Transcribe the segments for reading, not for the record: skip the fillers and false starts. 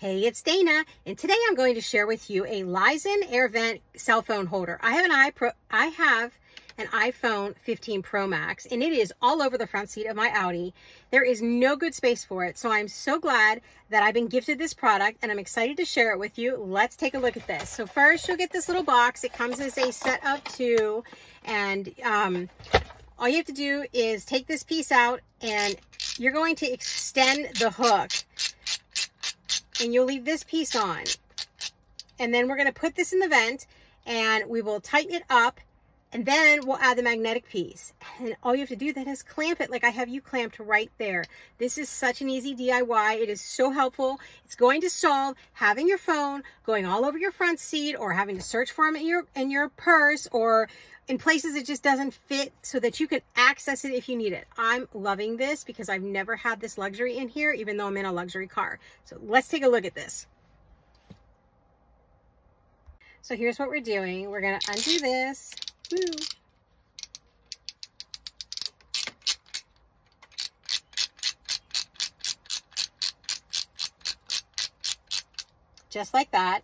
Hey, it's Dana, and today I'm going to share with you a LISEN air vent cell phone holder. I have an iPhone 15 Pro Max, and it is all over the front seat of my Audi. There is no good space for it, so I'm so glad that I've been gifted this product, and I'm excited to share it with you. Let's take a look at this. So first, you'll get this little box. It comes as a set of two, and all you have to do is take this piece out, and you're going to extend the hook. And you'll leave this piece on. And then we're gonna put this in the vent and we will tighten it up and then we'll add the magnetic piece. And all you have to do then is clamp it like I have you clamped right there. This is such an easy DIY. It is so helpful. It's going to solve having your phone going all over your front seat or having to search for them in your purse or in places it just doesn't fit so that you can access it if you need it. I'm loving this because I've never had this luxury in here, even though I'm in a luxury car. So let's take a look at this. So here's what we're doing. We're gonna undo this. Woo. Just like that.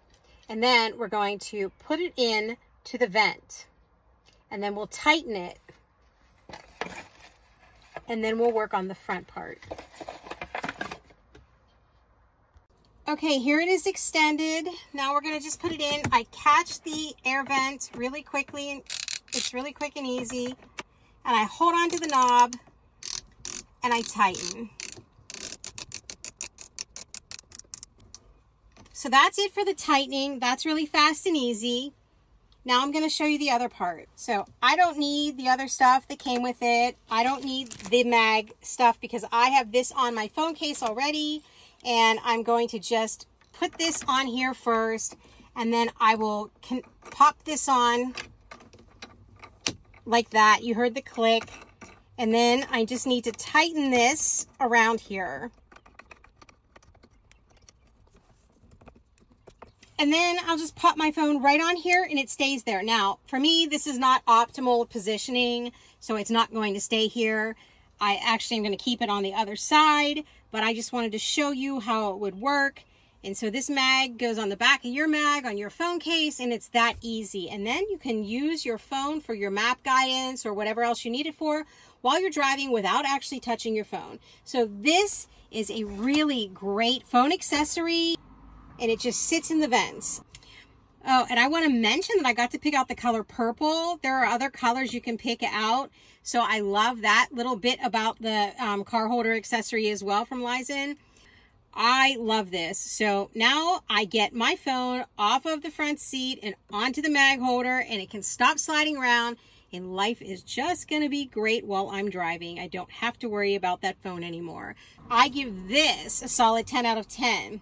And then we're going to put it in to the vent and then we'll tighten it and then we'll work on the front part. Okay, here it is extended. Now we're gonna just put it in. I catch the air vent really quickly and it's really quick and easy. And I hold on to the knob and I tighten. So that's it for the tightening. That's really fast and easy. Now I'm gonna show you the other part. So I don't need the other stuff that came with it. I don't need the mag stuff because I have this on my phone case already. And I'm going to just put this on here first and then I will pop this on like that. You heard the click. And then I just need to tighten this around here. And then I'll just pop my phone right on here and it stays there. Now, for me, this is not optimal positioning, so it's not going to stay here. I actually am going to keep it on the other side, but I just wanted to show you how it would work. And so this mag goes on the back of your mag on your phone case, and it's that easy. And then you can use your phone for your map guidance or whatever else you need it for while you're driving without actually touching your phone. So this is a really great phone accessory and it just sits in the vents. Oh, and I want to mention that I got to pick out the color purple. There are other colors you can pick out. So I love that little bit about the car holder accessory as well from LISEN. I love this. So now I get my phone off of the front seat and onto the mag holder and it can stop sliding around and life is just going to be great while I'm driving. I don't have to worry about that phone anymore. I give this a solid 10 out of 10.